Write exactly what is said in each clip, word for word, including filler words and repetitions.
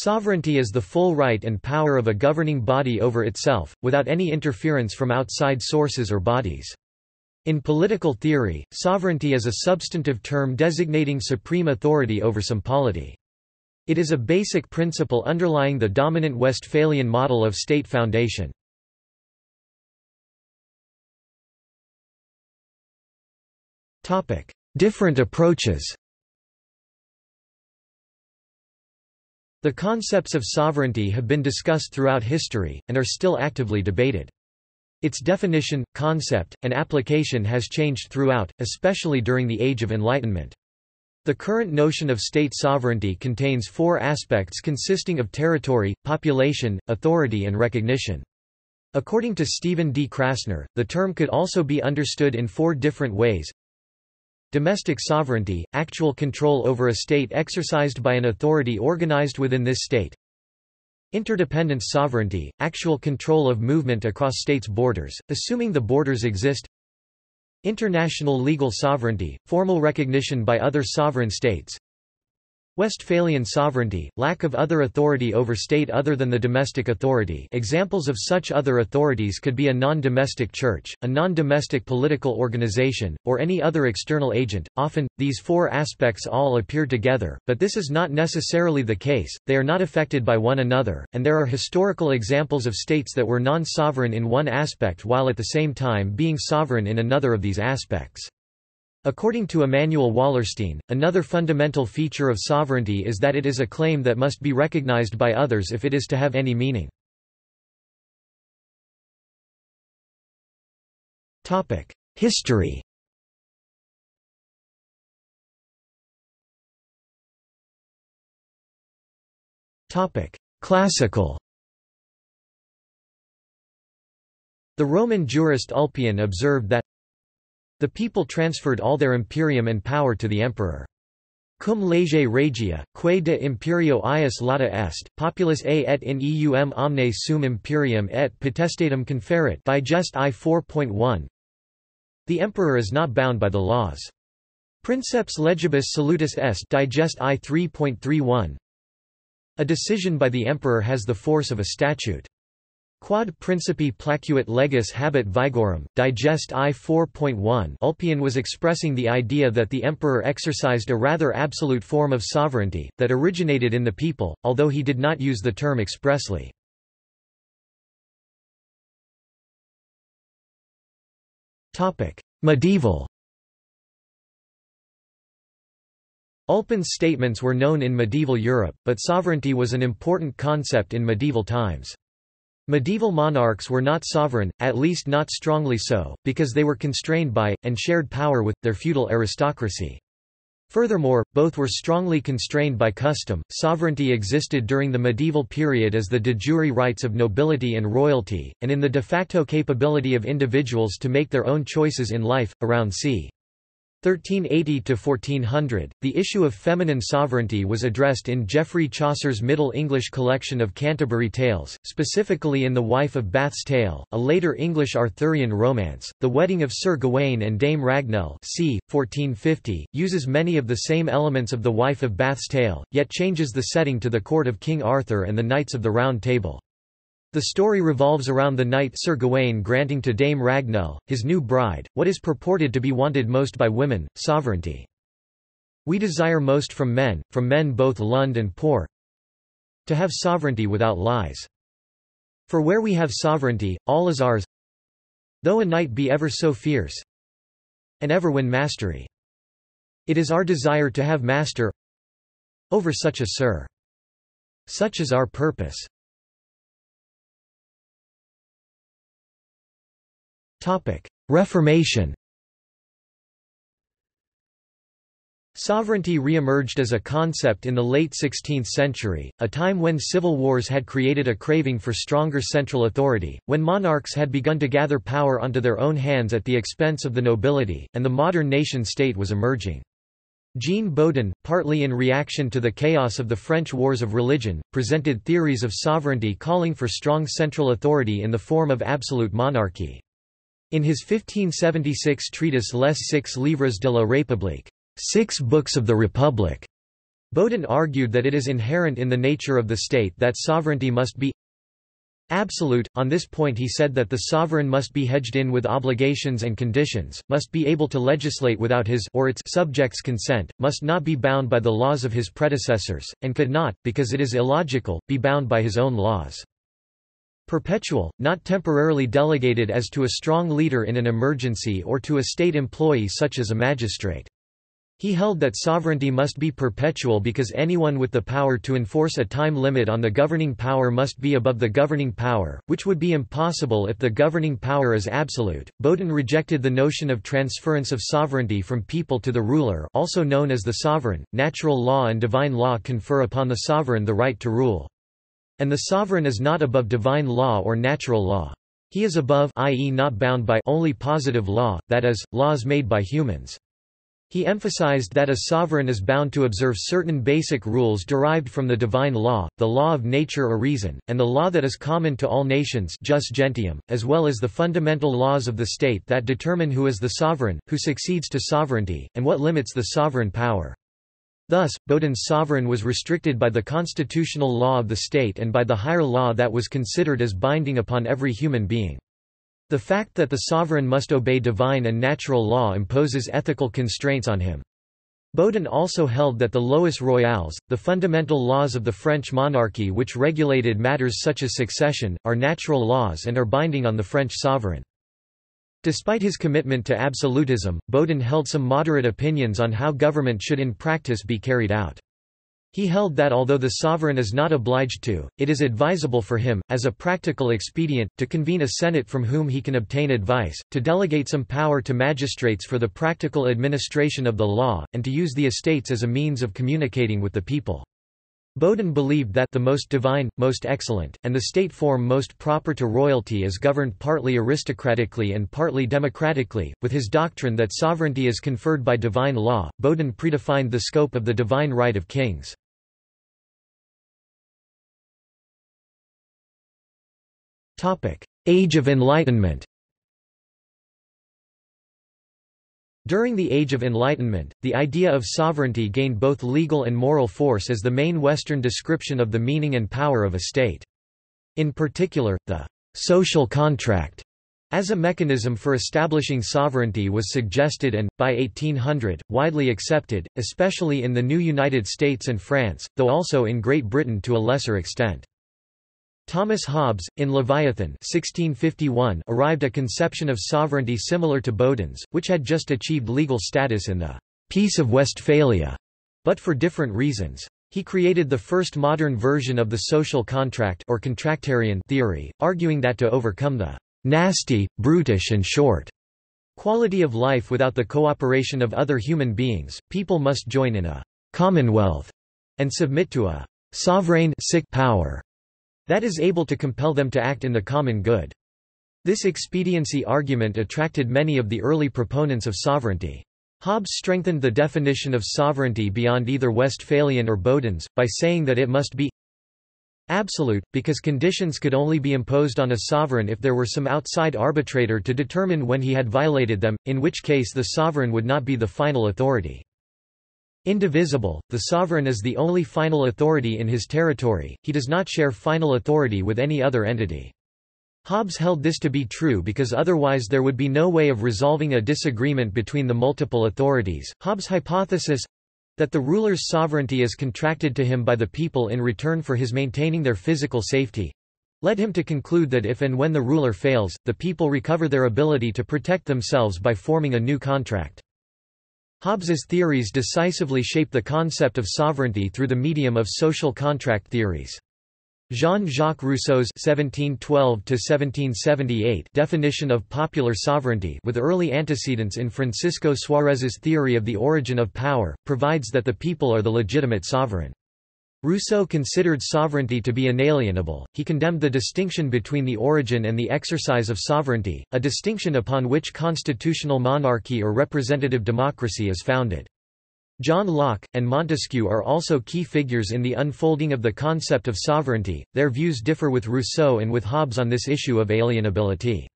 Sovereignty is the full right and power of a governing body over itself, without any interference from outside sources or bodies. In political theory, sovereignty is a substantive term designating supreme authority over some polity. It is a basic principle underlying the dominant Westphalian model of state foundation. Different approaches. The concepts of sovereignty have been discussed throughout history, and are still actively debated. Its definition, concept, and application has changed throughout, especially during the Age of Enlightenment. The current notion of state sovereignty contains four aspects consisting of territory, population, authority and recognition. According to Stephen D. Krasner, the term could also be understood in four different ways. Domestic sovereignty, actual control over a state exercised by an authority organized within this state. Interdependence sovereignty, actual control of movement across states' borders, assuming the borders exist. International legal sovereignty, formal recognition by other sovereign states. Westphalian sovereignty, lack of other authority over state other than the domestic authority. Examples of such other authorities could be a non-domestic church, a non-domestic political organization, or any other external agent. Often, these four aspects all appear together, but this is not necessarily the case, they are not affected by one another, and there are historical examples of states that were non-sovereign in one aspect while at the same time being sovereign in another of these aspects. According to Immanuel Wallerstein, another fundamental feature of sovereignty is that it is a claim that must be recognized by others if it is to have any meaning. History. Classical. The Roman jurist Ulpian observed that the people transferred all their imperium and power to the emperor. Cum lege regia, quae de imperio ius lata est, populus a et in eum omne sum imperium et potestatum conferit. Digest I four point one. The emperor is not bound by the laws. Princeps legibus salutis est. Digest I three point three one. A decision by the emperor has the force of a statute. Quod principi placuit legis habet vigorum, digest I four point one. Ulpian was expressing the idea that the emperor exercised a rather absolute form of sovereignty, that originated in the people, although he did not use the term expressly. Medieval. Ulpian's statements were known in medieval Europe, but sovereignty was an important concept in medieval times. Medieval monarchs were not sovereign, at least not strongly so, because they were constrained by, and shared power with, their feudal aristocracy. Furthermore, both were strongly constrained by custom. Sovereignty existed during the medieval period as the de jure rights of nobility and royalty, and in the de facto capability of individuals to make their own choices in life. Around c. thirteen eighty to fourteen hundred, the issue of feminine sovereignty was addressed in Geoffrey Chaucer's Middle English collection of Canterbury Tales, specifically in The Wife of Bath's Tale, a later English Arthurian romance. The Wedding of Sir Gawain and Dame Ragnelle, c. fourteen fifty, uses many of the same elements of The Wife of Bath's Tale, yet changes the setting to the court of King Arthur and the Knights of the Round Table. The story revolves around the knight Sir Gawain granting to Dame Ragnell, his new bride, what is purported to be wanted most by women, sovereignty. We desire most from men, from men both lund and poor, to have sovereignty without lies. For where we have sovereignty, all is ours, though a knight be ever so fierce, and ever win mastery. It is our desire to have master over such a sir. Such is our purpose. Reformation. Sovereignty re-emerged as a concept in the late sixteenth century, a time when civil wars had created a craving for stronger central authority, when monarchs had begun to gather power onto their own hands at the expense of the nobility, and the modern nation-state was emerging. Jean Bodin, partly in reaction to the chaos of the French Wars of Religion, presented theories of sovereignty calling for strong central authority in the form of absolute monarchy. In his fifteen seventy-six treatise Les six livres de la République, Six Books of the Republic, Bodin argued that it is inherent in the nature of the state that sovereignty must be absolute. On this point he said that the sovereign must be hedged in with obligations and conditions, must be able to legislate without his or its subjects' consent, must not be bound by the laws of his predecessors, and could not, because it is illogical, be bound by his own laws. Perpetual, not temporarily delegated as to a strong leader in an emergency or to a state employee such as a magistrate. He held that sovereignty must be perpetual because anyone with the power to enforce a time limit on the governing power must be above the governing power, which would be impossible if the governing power is absolute. Bodin rejected the notion of transference of sovereignty from people to the ruler, also known as the sovereign. Natural law and divine law confer upon the sovereign the right to rule. And the sovereign is not above divine law or natural law. He is above, that is not bound by, only positive law, that is, laws made by humans. He emphasized that a sovereign is bound to observe certain basic rules derived from the divine law, the law of nature or reason, and the law that is common to all nations, jus gentium, as well as the fundamental laws of the state that determine who is the sovereign, who succeeds to sovereignty, and what limits the sovereign power. Thus, Bodin's sovereign was restricted by the constitutional law of the state and by the higher law that was considered as binding upon every human being. The fact that the sovereign must obey divine and natural law imposes ethical constraints on him. Bodin also held that the lois royales, the fundamental laws of the French monarchy which regulated matters such as succession, are natural laws and are binding on the French sovereign. Despite his commitment to absolutism, Bodin held some moderate opinions on how government should in practice be carried out. He held that although the sovereign is not obliged to, it is advisable for him, as a practical expedient, to convene a senate from whom he can obtain advice, to delegate some power to magistrates for the practical administration of the law, and to use the estates as a means of communicating with the people. Bodin believed that the most divine, most excellent, and the state form most proper to royalty is governed partly aristocratically and partly democratically. With his doctrine that sovereignty is conferred by divine law, Bodin predefined the scope of the divine right of kings. Topic: Age of Enlightenment. During the Age of Enlightenment, the idea of sovereignty gained both legal and moral force as the main Western description of the meaning and power of a state. In particular, the social contract as a mechanism for establishing sovereignty was suggested and, by eighteen hundred, widely accepted, especially in the new United States and France, though also in Great Britain to a lesser extent. Thomas Hobbes, in Leviathan sixteen fifty-one, arrived at a conception of sovereignty similar to Bodin's, which had just achieved legal status in the Peace of Westphalia, but for different reasons. He created the first modern version of the social contract or contractarian theory, arguing that to overcome the nasty, brutish and short quality of life without the cooperation of other human beings, people must join in a commonwealth and submit to a sovereign power that is able to compel them to act in the common good. This expediency argument attracted many of the early proponents of sovereignty. Hobbes strengthened the definition of sovereignty beyond either Westphalian or Bodin's, by saying that it must be absolute, because conditions could only be imposed on a sovereign if there were some outside arbitrator to determine when he had violated them, in which case the sovereign would not be the final authority. Indivisible, the sovereign is the only final authority in his territory, he does not share final authority with any other entity. Hobbes held this to be true because otherwise there would be no way of resolving a disagreement between the multiple authorities. Hobbes' hypothesis that the ruler's sovereignty is contracted to him by the people in return for his maintaining their physical safety led him to conclude that if and when the ruler fails, the people recover their ability to protect themselves by forming a new contract. Hobbes's theories decisively shape the concept of sovereignty through the medium of social contract theories. Jean-Jacques Rousseau's seventeen twelve to seventeen seventy-eight definition of popular sovereignty, with early antecedents in Francisco Suárez's theory of the origin of power, provides that the people are the legitimate sovereign. Rousseau considered sovereignty to be inalienable. He condemned the distinction between the origin and the exercise of sovereignty, a distinction upon which constitutional monarchy or representative democracy is founded. John Locke, and Montesquieu are also key figures in the unfolding of the concept of sovereignty. Their views differ with Rousseau and with Hobbes on this issue of alienability.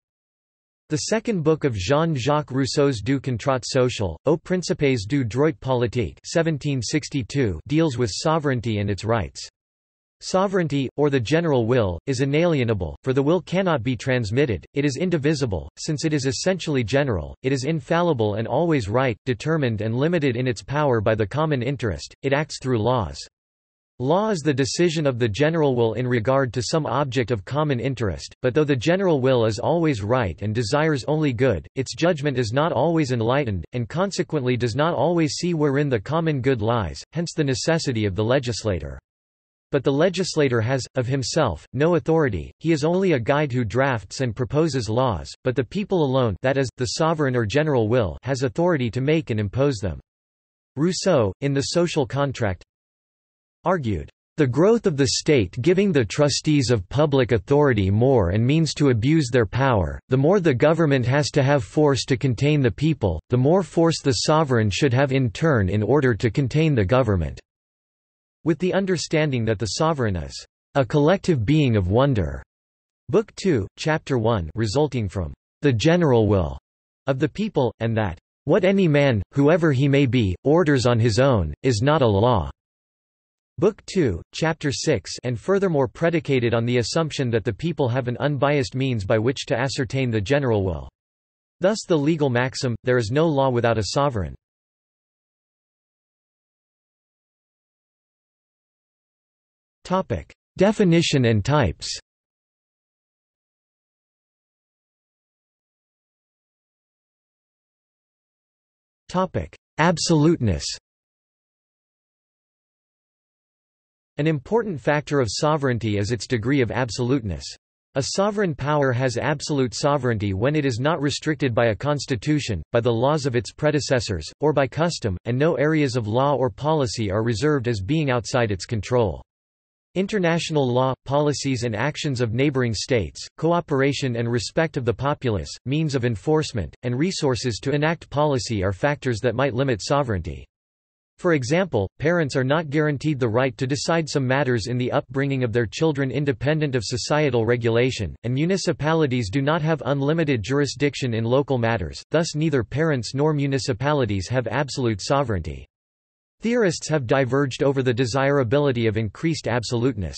The second book of Jean-Jacques Rousseau's Du contrat social, Aux principes du droit politique seventeen sixty-two, deals with sovereignty and its rights. Sovereignty, or the general will, is inalienable, for the will cannot be transmitted, it is indivisible, since it is essentially general, it is infallible and always right, determined and limited in its power by the common interest, it acts through laws. Law is the decision of the general will in regard to some object of common interest, but though the general will is always right and desires only good, its judgment is not always enlightened, and consequently does not always see wherein the common good lies, hence the necessity of the legislator. But the legislator has, of himself, no authority, he is only a guide who drafts and proposes laws, but the people alone, that is, the sovereign or general will, has authority to make and impose them. Rousseau, in The Social Contract, argued, "The growth of the state giving the trustees of public authority more and means to abuse their power, the more the government has to have force to contain the people, the more force the sovereign should have in turn in order to contain the government." With the understanding that the sovereign is a collective being of wonder. Book two, Chapter one, resulting from the general will of the people, and that what any man, whoever he may be, orders on his own, is not a law. Book two, Chapter six, and furthermore predicated on the assumption that the people have an unbiased means by which to ascertain the general will. Thus the legal maxim, there is no law without a sovereign. Definition and types. Absoluteness. An important factor of sovereignty is its degree of absoluteness. A sovereign power has absolute sovereignty when it is not restricted by a constitution, by the laws of its predecessors, or by custom, and no areas of law or policy are reserved as being outside its control. International law, policies and actions of neighboring states, cooperation and respect of the populace, means of enforcement, and resources to enact policy are factors that might limit sovereignty. For example, parents are not guaranteed the right to decide some matters in the upbringing of their children independent of societal regulation, and municipalities do not have unlimited jurisdiction in local matters, thus neither parents nor municipalities have absolute sovereignty. Theorists have diverged over the desirability of increased absoluteness.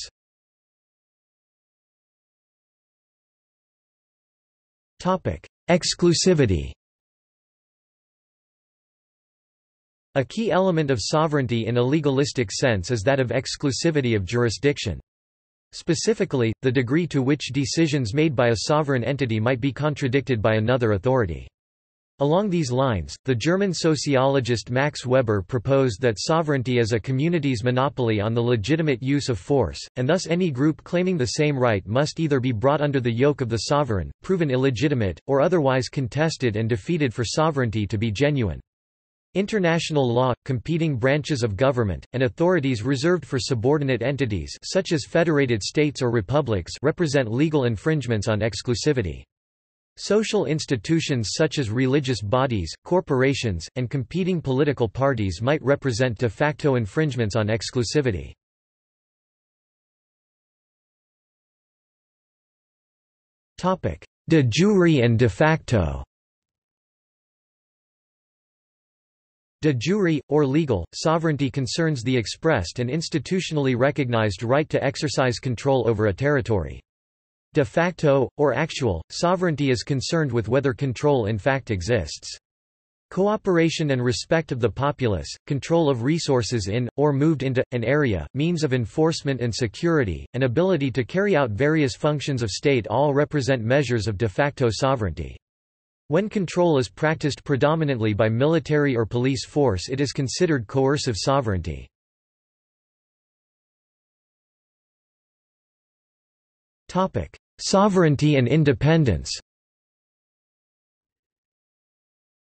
Exclusivity. A key element of sovereignty in a legalistic sense is that of exclusivity of jurisdiction. Specifically, the degree to which decisions made by a sovereign entity might be contradicted by another authority. Along these lines, the German sociologist Max Weber proposed that sovereignty is a community's monopoly on the legitimate use of force, and thus any group claiming the same right must either be brought under the yoke of the sovereign, proven illegitimate, or otherwise contested and defeated for sovereignty to be genuine. International law, competing branches of government, and authorities reserved for subordinate entities such as federated states or republics represent legal infringements on exclusivity. Social institutions such as religious bodies, corporations, and competing political parties might represent de facto infringements on exclusivity. De jure and de facto. De jure, or legal, sovereignty concerns the expressed and institutionally recognized right to exercise control over a territory. De facto, or actual, sovereignty is concerned with whether control in fact exists. Cooperation and respect of the populace, control of resources in, or moved into, an area, means of enforcement and security, and ability to carry out various functions of state all represent measures of de facto sovereignty. When control is practiced predominantly by military or police force, it is considered coercive sovereignty. Sovereignty and independence.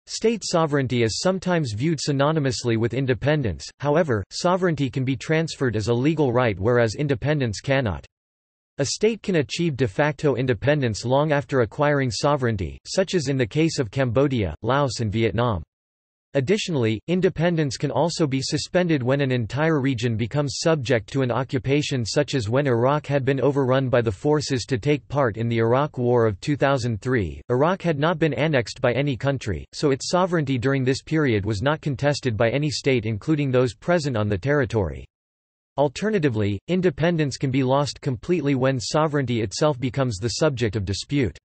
State sovereignty is sometimes viewed synonymously with independence, however, sovereignty can be transferred as a legal right whereas independence cannot. A state can achieve de facto independence long after acquiring sovereignty, such as in the case of Cambodia, Laos and Vietnam. Additionally, independence can also be suspended when an entire region becomes subject to an occupation, such as when Iraq had been overrun by the forces to take part in the Iraq War of two thousand three. Iraq had not been annexed by any country, so its sovereignty during this period was not contested by any state, including those present on the territory. Alternatively, independence can be lost completely when sovereignty itself becomes the subject of dispute.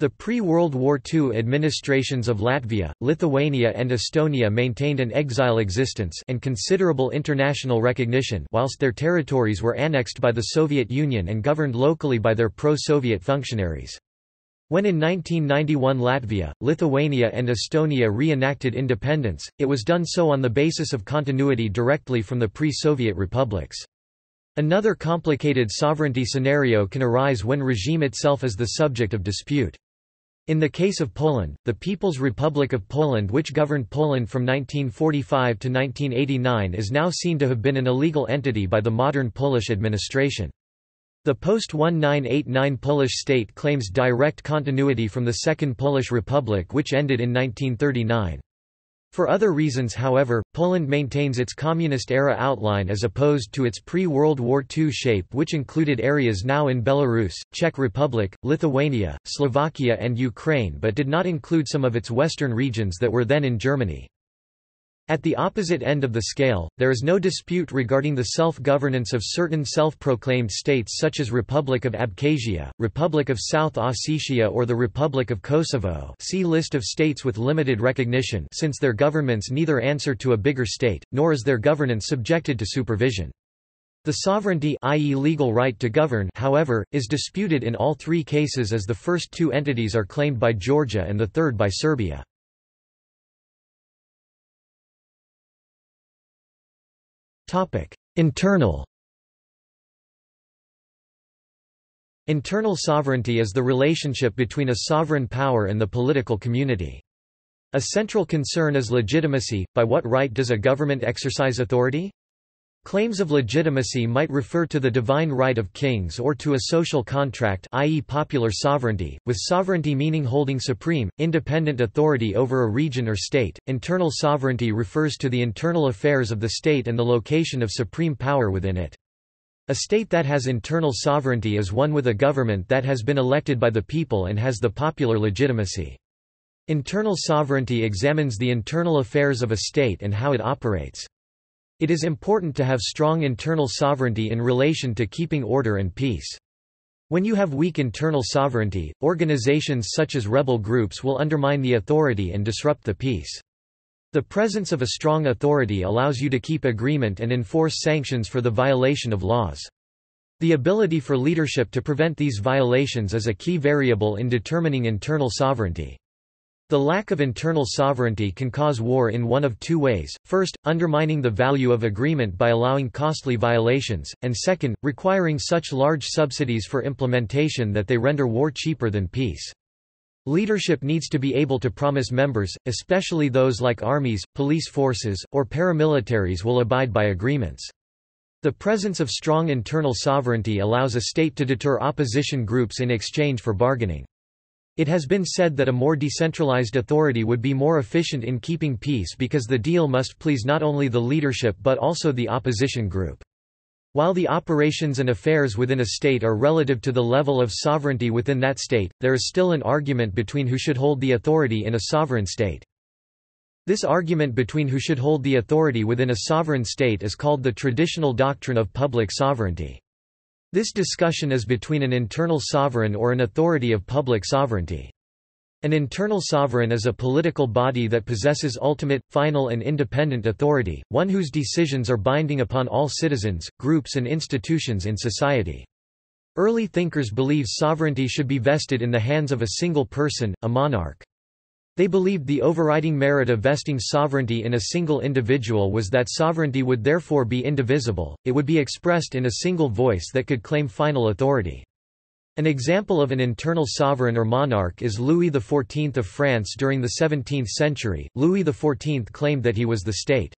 The pre-World War Two administrations of Latvia, Lithuania and Estonia maintained an exile existence and considerable international recognition whilst their territories were annexed by the Soviet Union and governed locally by their pro-Soviet functionaries. When in nineteen ninety-one Latvia, Lithuania and Estonia re-enacted independence, it was done so on the basis of continuity directly from the pre-Soviet republics. Another complicated sovereignty scenario can arise when regime itself is the subject of dispute. In the case of Poland, the People's Republic of Poland, which governed Poland from nineteen forty-five to nineteen eighty-nine, is now seen to have been an illegal entity by the modern Polish administration. The post nineteen eighty-nine Polish state claims direct continuity from the Second Polish Republic, which ended in nineteen thirty-nine. For other reasons, however, Poland maintains its communist-era outline as opposed to its pre-World War Two shape, which included areas now in Belarus, Czech Republic, Lithuania, Slovakia and Ukraine, but did not include some of its western regions that were then in Germany. At the opposite end of the scale, there is no dispute regarding the self-governance of certain self-proclaimed states such as Republic of Abkhazia, Republic of South Ossetia or the Republic of Kosovo, see list of states with limited recognition, since their governments neither answer to a bigger state, nor is their governance subjected to supervision. The sovereignty, that is legal right to govern, however, is disputed in all three cases, as the first two entities are claimed by Georgia and the third by Serbia. Internal Internal sovereignty is the relationship between a sovereign power and the political community. A central concern is legitimacy. By what right does a government exercise authority? Claims of legitimacy might refer to the divine right of kings or to a social contract, that is popular sovereignty, with sovereignty meaning holding supreme, independent authority over a region or state. Internal sovereignty refers to the internal affairs of the state and the location of supreme power within it. A state that has internal sovereignty is one with a government that has been elected by the people and has the popular legitimacy. Internal sovereignty examines the internal affairs of a state and how it operates. It is important to have strong internal sovereignty in relation to keeping order and peace. When you have weak internal sovereignty, organizations such as rebel groups will undermine the authority and disrupt the peace. The presence of a strong authority allows you to keep agreement and enforce sanctions for the violation of laws. The ability for leadership to prevent these violations is a key variable in determining internal sovereignty. The lack of internal sovereignty can cause war in one of two ways: first, undermining the value of agreement by allowing costly violations, and second, requiring such large subsidies for implementation that they render war cheaper than peace. Leadership needs to be able to promise members, especially those like armies, police forces, or paramilitaries, will abide by agreements. The presence of strong internal sovereignty allows a state to deter opposition groups in exchange for bargaining. It has been said that a more decentralized authority would be more efficient in keeping peace because the deal must please not only the leadership but also the opposition group. While the operations and affairs within a state are relative to the level of sovereignty within that state, there is still an argument between who should hold the authority in a sovereign state. This argument between who should hold the authority within a sovereign state is called the traditional doctrine of public sovereignty. This discussion is between an internal sovereign or an authority of public sovereignty. An internal sovereign is a political body that possesses ultimate, final and independent authority, one whose decisions are binding upon all citizens, groups and institutions in society. Early thinkers believed sovereignty should be vested in the hands of a single person, a monarch. They believed the overriding merit of vesting sovereignty in a single individual was that sovereignty would therefore be indivisible, it would be expressed in a single voice that could claim final authority. An example of an internal sovereign or monarch is Louis the fourteenth of France during the seventeenth century. Louis the fourteenth claimed that he was the state.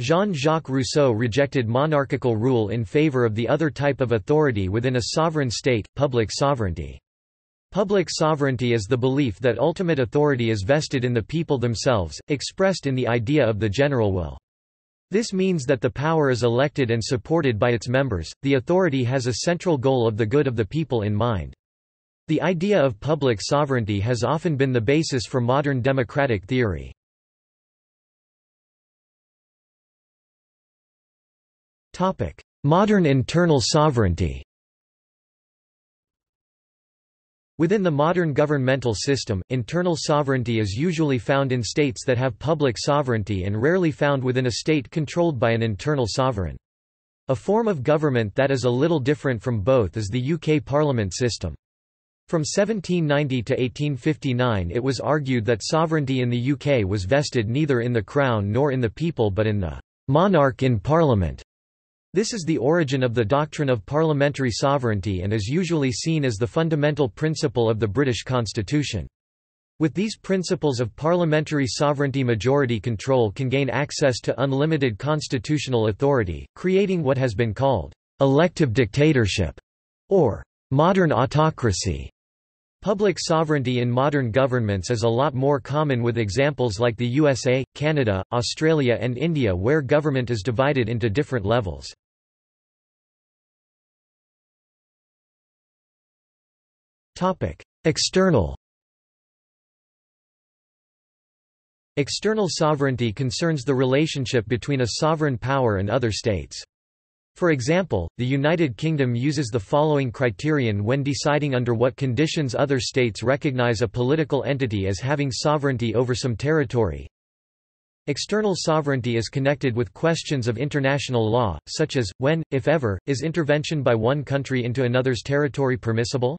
Jean-Jacques Rousseau rejected monarchical rule in favor of the other type of authority within a sovereign state, public sovereignty. Public sovereignty is the belief that ultimate authority is vested in the people themselves, expressed in the idea of the general will. This means that the power is elected and supported by its members. The authority has a central goal of the good of the people in mind. The idea of public sovereignty has often been the basis for modern democratic theory. Topic: Modern internal sovereignty. Within the modern governmental system, internal sovereignty is usually found in states that have public sovereignty and rarely found within a state controlled by an internal sovereign. A form of government that is a little different from both is the U K Parliament system. From seventeen ninety to eighteen fifty-nine, it was argued that sovereignty in the U K was vested neither in the Crown nor in the people but in the monarch in Parliament. This is the origin of the doctrine of parliamentary sovereignty and is usually seen as the fundamental principle of the British Constitution. With these principles of parliamentary sovereignty, majority control can gain access to unlimited constitutional authority, creating what has been called elective dictatorship or modern autocracy. Public sovereignty in modern governments is a lot more common, with examples like the U S A, Canada, Australia and India, where government is divided into different levels. External External sovereignty concerns the relationship between a sovereign power and other states. For example, the United Kingdom uses the following criterion when deciding under what conditions other states recognize a political entity as having sovereignty over some territory. External sovereignty is connected with questions of international law, such as, when, if ever, is intervention by one country into another's territory permissible?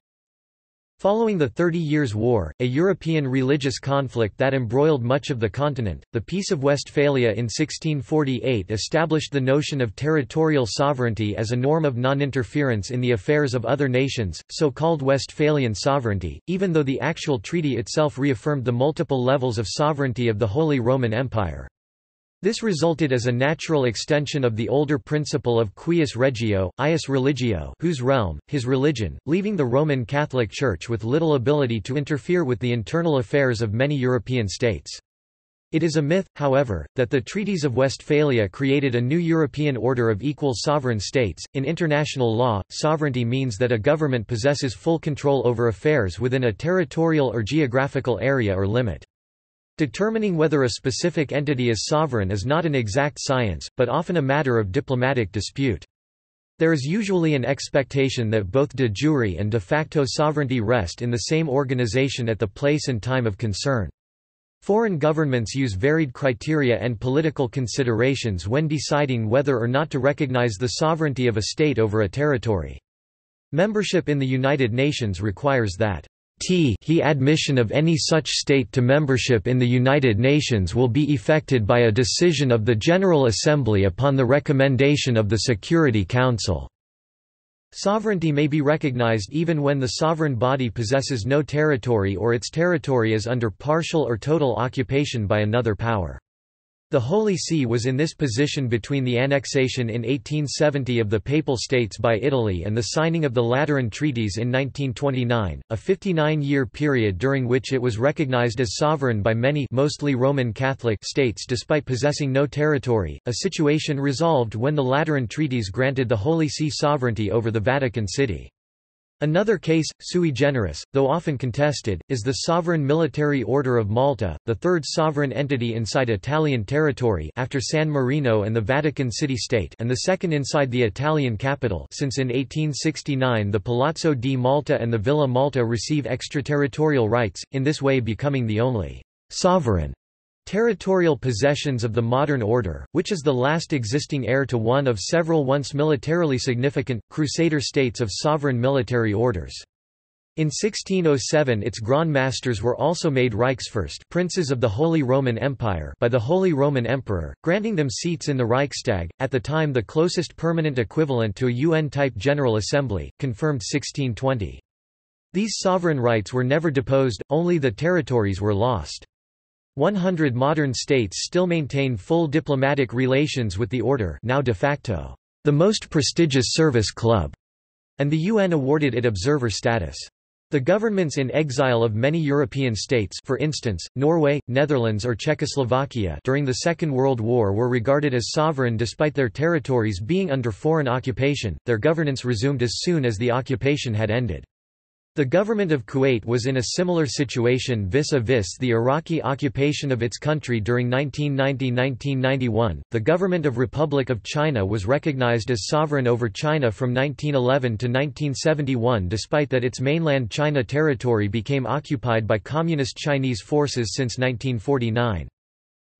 Following the Thirty Years' War, a European religious conflict that embroiled much of the continent, the Peace of Westphalia in sixteen forty-eight established the notion of territorial sovereignty as a norm of non-interference in the affairs of other nations, so-called Westphalian sovereignty, even though the actual treaty itself reaffirmed the multiple levels of sovereignty of the Holy Roman Empire. This resulted as a natural extension of the older principle of quius regio, ius religio, whose realm, his religion, leaving the Roman Catholic Church with little ability to interfere with the internal affairs of many European states. It is a myth, however, that the Treaties of Westphalia created a new European order of equal sovereign states. In international law, sovereignty means that a government possesses full control over affairs within a territorial or geographical area or limit. Determining whether a specific entity is sovereign is not an exact science, but often a matter of diplomatic dispute. There is usually an expectation that both de jure and de facto sovereignty rest in the same organization at the place and time of concern. Foreign governments use varied criteria and political considerations when deciding whether or not to recognize the sovereignty of a state over a territory. Membership in the United Nations requires that T he admission of any such state to membership in the United Nations will be effected by a decision of the General Assembly upon the recommendation of the Security Council. Sovereignty may be recognized even when the sovereign body possesses no territory or its territory is under partial or total occupation by another power. The Holy See was in this position between the annexation in eighteen seventy of the Papal States by Italy and the signing of the Lateran Treaties in nineteen twenty-nine, a fifty-nine year period during which it was recognized as sovereign by many, mostly Roman Catholic, states despite possessing no territory, a situation resolved when the Lateran Treaties granted the Holy See sovereignty over the Vatican City. Another case, sui generis, though often contested, is the Sovereign Military Order of Malta, the third sovereign entity inside Italian territory after San Marino and the Vatican City State, and the second inside the Italian capital, since in eighteen sixty-nine the Palazzo di Malta and the Villa Malta receive extraterritorial rights, in this way becoming the only sovereign territorial possessions of the modern order, which is the last existing heir to one of several once militarily significant, crusader states of sovereign military orders. In sixteen oh seven its Grand Masters were also made Reichsfürst, princes of the Holy Roman Empire, by the Holy Roman Emperor, granting them seats in the Reichstag, at the time the closest permanent equivalent to a U N-type General Assembly, confirmed sixteen twenty. These sovereign rights were never deposed, only the territories were lost. one hundred modern states still maintain full diplomatic relations with the order, now de facto the most prestigious service club, and the U N awarded it observer status. The governments in exile of many European states, for instance, Norway, Netherlands or Czechoslovakia, during the Second World War were regarded as sovereign despite their territories being under foreign occupation. Their governance resumed as soon as the occupation had ended. The government of Kuwait was in a similar situation vis-a-vis the Iraqi occupation of its country during nineteen ninety to nineteen ninety-one. The government of Republic of China was recognized as sovereign over China from nineteen eleven to nineteen seventy-one, despite that its mainland China territory became occupied by Communist Chinese forces since nineteen forty-nine.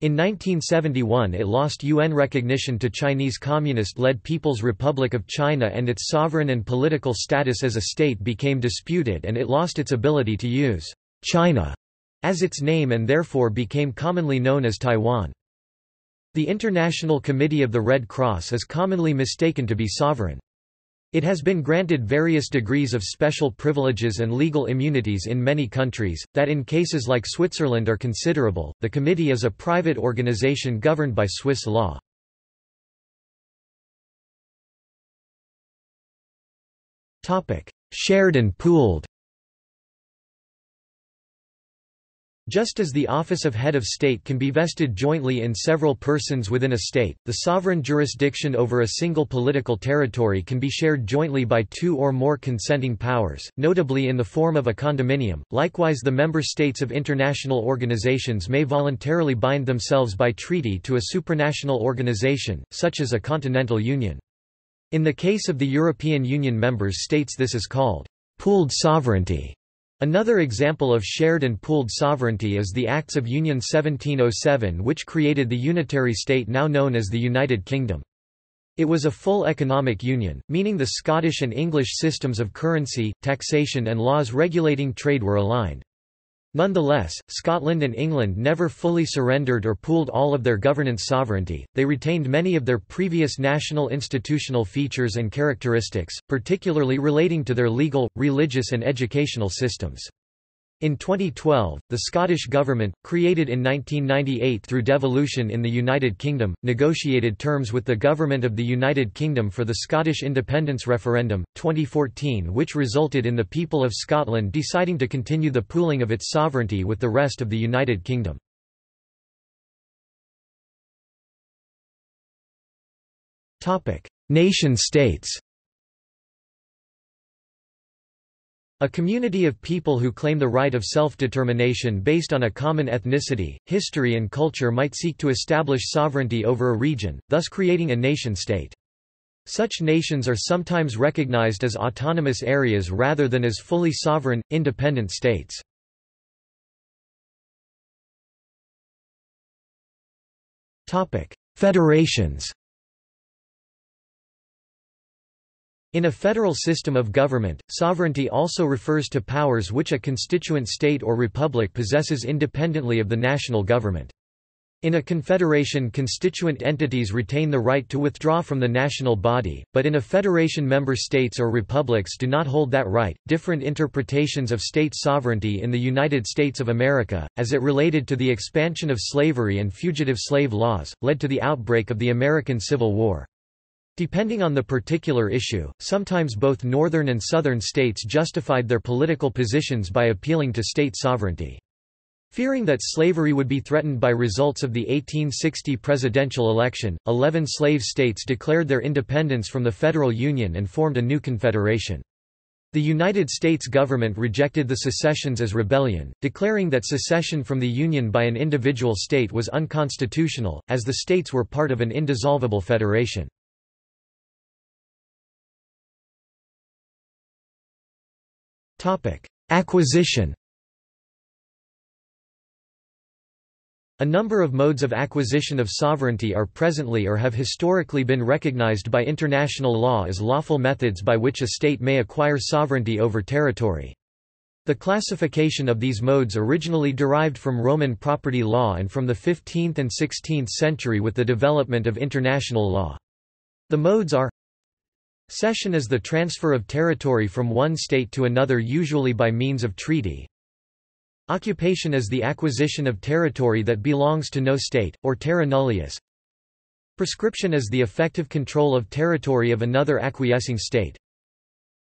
In nineteen seventy-one it lost U N recognition to Chinese Communist-led People's Republic of China, and its sovereign and political status as a state became disputed, and it lost its ability to use China as its name and therefore became commonly known as Taiwan. The International Committee of the Red Cross is commonly mistaken to be sovereign. It has been granted various degrees of special privileges and legal immunities in many countries, that in cases like Switzerland are considerable. The committee is a private organization governed by Swiss law. Topic: Shared and pooled. Just as the office of head of state can be vested jointly in several persons within a state, the sovereign jurisdiction over a single political territory can be shared jointly by two or more consenting powers, notably in the form of a condominium. Likewise, the member states of international organizations may voluntarily bind themselves by treaty to a supranational organization, such as a continental union. In the case of the European Union member states, this is called pooled sovereignty. Another example of shared and pooled sovereignty is the Acts of Union seventeen oh seven, which created the unitary state now known as the United Kingdom. It was a full economic union, meaning the Scottish and English systems of currency, taxation and laws regulating trade were aligned. Nonetheless, Scotland and England never fully surrendered or pooled all of their governance sovereignty. They retained many of their previous national institutional features and characteristics, particularly relating to their legal, religious and educational systems. In twenty twelve, the Scottish government, created in nineteen ninety-eight through devolution in the United Kingdom, negotiated terms with the government of the United Kingdom for the Scottish Independence Referendum, twenty fourteen, which resulted in the people of Scotland deciding to continue the pooling of its sovereignty with the rest of the United Kingdom. Nation-states. A community of people who claim the right of self-determination based on a common ethnicity, history and culture might seek to establish sovereignty over a region, thus creating a nation-state. Such nations are sometimes recognized as autonomous areas rather than as fully sovereign, independent states. Federations. In a federal system of government, sovereignty also refers to powers which a constituent state or republic possesses independently of the national government. In a confederation, constituent entities retain the right to withdraw from the national body, but in a federation, member states or republics do not hold that right. Different interpretations of state sovereignty in the United States of America, as it related to the expansion of slavery and fugitive slave laws, led to the outbreak of the American Civil War. Depending on the particular issue, sometimes both northern and southern states justified their political positions by appealing to state sovereignty. Fearing that slavery would be threatened by results of the eighteen sixty presidential election, eleven slave states declared their independence from the federal union and formed a new confederation. The United States government rejected the secessions as rebellion, declaring that secession from the union by an individual state was unconstitutional, as the states were part of an indissoluble federation. Acquisition. A number of modes of acquisition of sovereignty are presently or have historically been recognized by international law as lawful methods by which a state may acquire sovereignty over territory. The classification of these modes originally derived from Roman property law and from the fifteenth and sixteenth century with the development of international law. The modes are: cession is the transfer of territory from one state to another, usually by means of treaty. Occupation is the acquisition of territory that belongs to no state, or terra nullius. Prescription is the effective control of territory of another acquiescing state.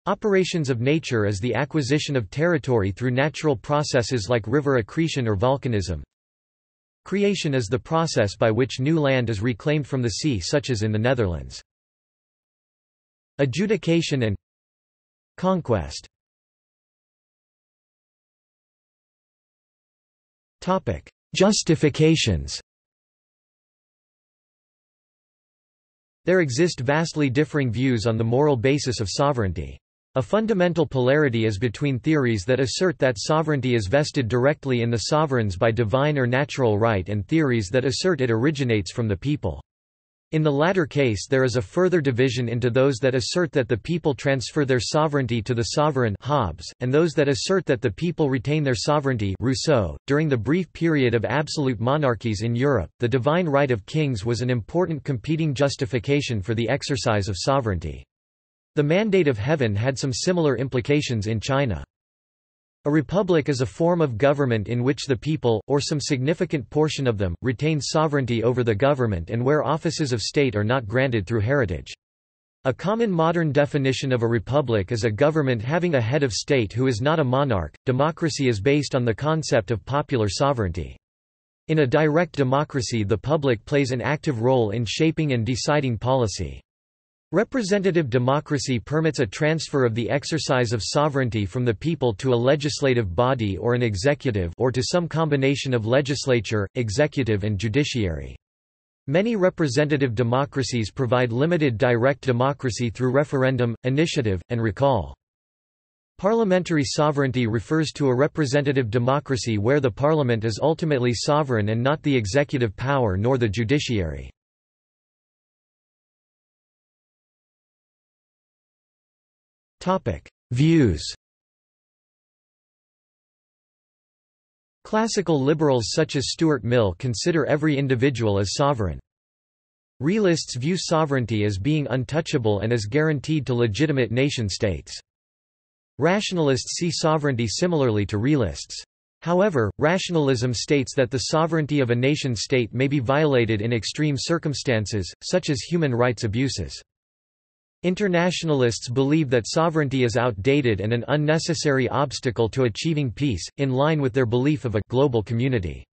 Operations of nature is the acquisition of territory through natural processes like river accretion or volcanism. Creation is the process by which new land is reclaimed from the sea, such as in the Netherlands. Adjudication and conquest. Topic: Justifications. There exist vastly differing views on the moral basis of sovereignty. A fundamental polarity is between theories that assert that sovereignty is vested directly in the sovereigns by divine or natural right and theories that assert it originates from the people. In the latter case there is a further division into those that assert that the people transfer their sovereignty to the sovereign Hobbes, and those that assert that the people retain their sovereignty Rousseau. During the brief period of absolute monarchies in Europe, the divine right of kings was an important competing justification for the exercise of sovereignty. The mandate of heaven had some similar implications in China. A republic is a form of government in which the people, or some significant portion of them, retain sovereignty over the government and where offices of state are not granted through heritage. A common modern definition of a republic is a government having a head of state who is not a monarch. Democracy is based on the concept of popular sovereignty. In a direct democracy, the public plays an active role in shaping and deciding policy. Representative democracy permits a transfer of the exercise of sovereignty from the people to a legislative body or an executive or to some combination of legislature, executive and judiciary. Many representative democracies provide limited direct democracy through referendum, initiative, and recall. Parliamentary sovereignty refers to a representative democracy where the parliament is ultimately sovereign and not the executive power nor the judiciary. Views. Classical liberals such as Stuart Mill consider every individual as sovereign. Realists view sovereignty as being untouchable and as guaranteed to legitimate nation-states. Rationalists see sovereignty similarly to realists. However, rationalism states that the sovereignty of a nation-state may be violated in extreme circumstances, such as human rights abuses. Internationalists believe that sovereignty is outdated and an unnecessary obstacle to achieving peace, in line with their belief of a global community.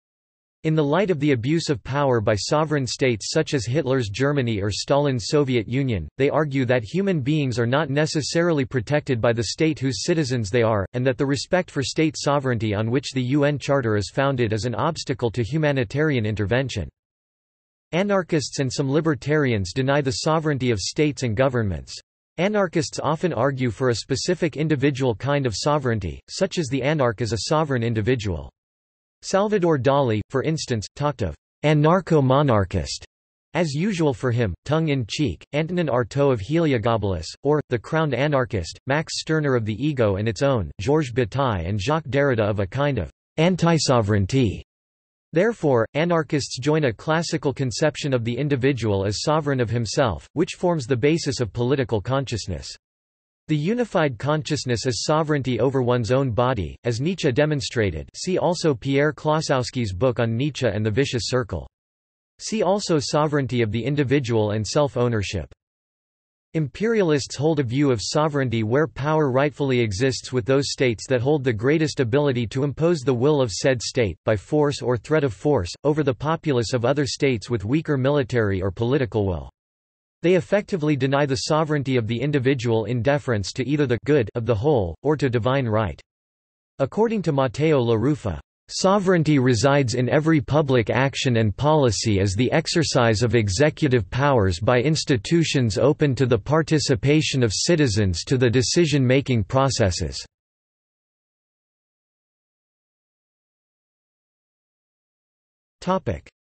In the light of the abuse of power by sovereign states such as Hitler's Germany or Stalin's Soviet Union, they argue that human beings are not necessarily protected by the state whose citizens they are, and that the respect for state sovereignty on which the U N Charter is founded is an obstacle to humanitarian intervention. Anarchists and some libertarians deny the sovereignty of states and governments. Anarchists often argue for a specific individual kind of sovereignty, such as the anarch is a sovereign individual. Salvador Dali, for instance, talked of anarcho-monarchist. As usual for him, tongue-in-cheek, Antonin Artaud of Heliogabalus, or, the crowned anarchist, Max Stirner of The Ego and Its Own, Georges Bataille and Jacques Derrida of a kind of anti-sovereignty. Therefore, anarchists join a classical conception of the individual as sovereign of himself, which forms the basis of political consciousness. The unified consciousness is sovereignty over one's own body, as Nietzsche demonstrated. See also Pierre Klossowski's book on Nietzsche and the Vicious Circle. See also Sovereignty of the Individual and Self-Ownership. Imperialists hold a view of sovereignty where power rightfully exists with those states that hold the greatest ability to impose the will of said state, by force or threat of force, over the populace of other states with weaker military or political will. They effectively deny the sovereignty of the individual in deference to either the good of the whole, or to divine right. According to Matteo La Ruffa, "Sovereignty resides in every public action and policy as the exercise of executive powers by institutions open to the participation of citizens to the decision-making processes."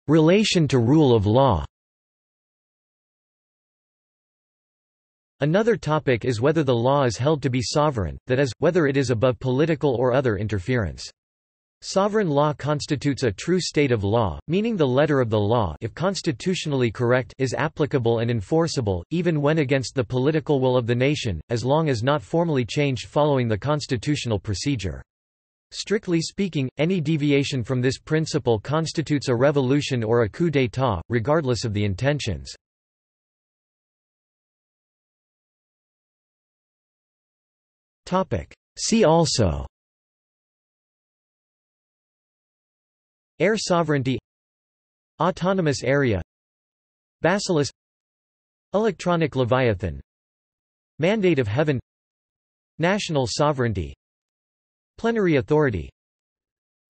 Relation to rule of law. Another topic is whether the law is held to be sovereign, that is, whether it is above political or other interference. Sovereign law constitutes a true state of law, meaning the letter of the law, if constitutionally correct, is applicable and enforceable, even when against the political will of the nation, as long as not formally changed following the constitutional procedure. Strictly speaking, any deviation from this principle constitutes a revolution or a coup d'état, regardless of the intentions. See also: Air sovereignty, Autonomous area, Basilisk, Electronic Leviathan, Mandate of Heaven, National sovereignty, Plenary authority,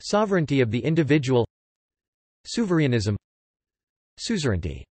Sovereignty of the individual, Souverainism, Suzerainty.